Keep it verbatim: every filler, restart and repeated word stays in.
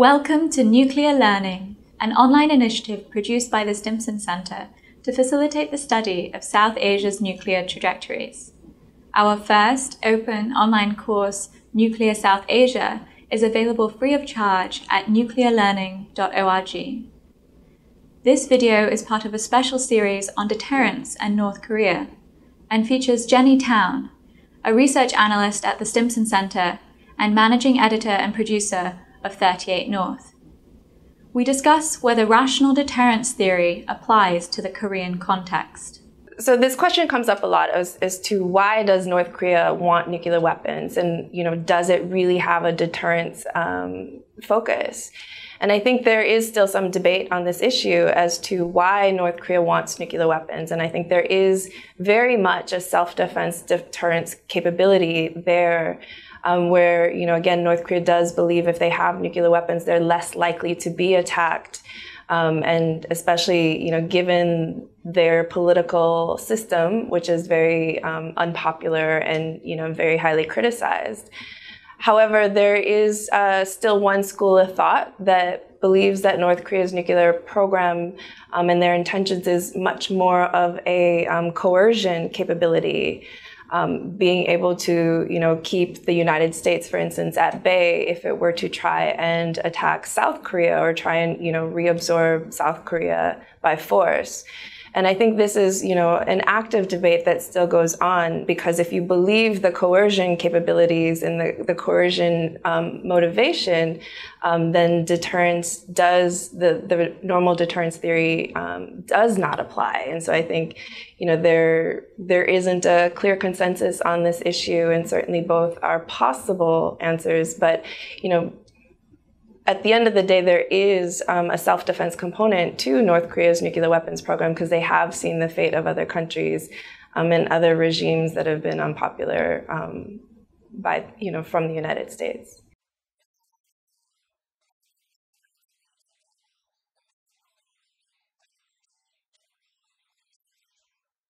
Welcome to Nuclear Learning, an online initiative produced by the Stimson Center to facilitate the study of South Asia's nuclear trajectories. Our first open online course, Nuclear South Asia, is available free of charge at nuclear learning dot org. This video is part of a special series on deterrence and North Korea, and features Jenny Town, a research analyst at the Stimson Center and managing editor and producer of thirty-eight North. We discuss whether rational deterrence theory applies to the Korean context. So this question comes up a lot as, as to why does North Korea want nuclear weapons, and you know, does it really have a deterrence um, focus? And I think there is still some debate on this issue as to why North Korea wants nuclear weapons. And I think there is very much a self-defense deterrence capability there. Um, where, you know, again, North Korea does believe if they have nuclear weapons, they're less likely to be attacked. Um, and especially, you know, given their political system, which is very um, unpopular and, you know, very highly criticized. However, there is uh, still one school of thought that believes that North Korea's nuclear program um, and their intentions is much more of a um, coercion capability. Um, being able to, you know, keep the United States, for instance, at bay if it were to try and attack South Korea or try and, you know, reabsorb South Korea by force. And I think this is, you know, an active debate that still goes on, because if you believe the coercion capabilities and the, the coercion um, motivation, um, then deterrence does, the, the normal deterrence theory um, does not apply. And so I think, you know, there, there isn't a clear consensus on this issue, and certainly both are possible answers, but, you know, at the end of the day, there is um, a self-defense component to North Korea's nuclear weapons program, because they have seen the fate of other countries um, and other regimes that have been unpopular um, by, you know, from the United States.